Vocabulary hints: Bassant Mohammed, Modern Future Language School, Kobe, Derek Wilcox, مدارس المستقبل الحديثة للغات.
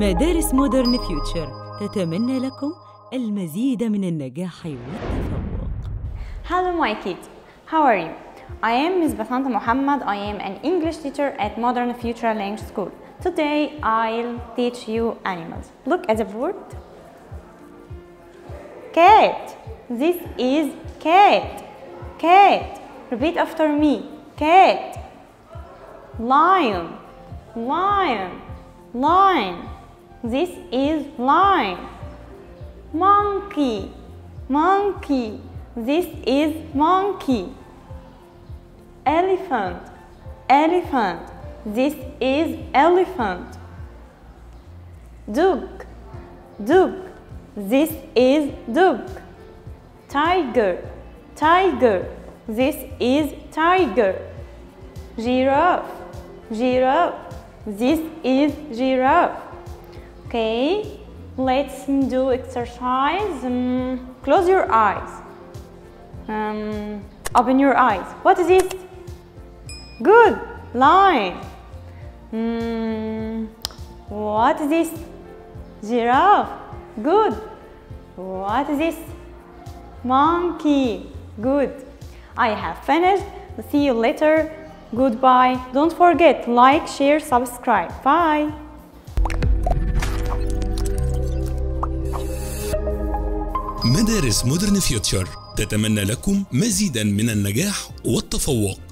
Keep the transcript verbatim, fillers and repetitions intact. مدارس مودرن فيوتشر تتمنى لكم المزيد من النجاح والتفوق. Hello my kids, how are you? I am Ms Bassant Mohammed. I am an English teacher at Modern Future Language School. Today I'll teach you animals. Look at the word cat. This is cat. Cat. Repeat after me. Cat. Lion. Lion. Lion. This is lion. Monkey. Monkey. This is monkey. Elephant. Elephant. This is elephant. Dog. Dog. This is dog. Tiger. Tiger. This is tiger. Giraffe. Giraffe. This is giraffe. Okay, let's do exercise. Um, close your eyes. Um, open your eyes. What is this? Good. Lion. Mm, what is this? Giraffe. Good. What is this? Monkey. Good. I have finished. See you later. Goodbye. Don't forget, like, share, subscribe. Bye. مدارس مودرن فيوتشر تتمنى لكم مزيدا من النجاح والتفوق.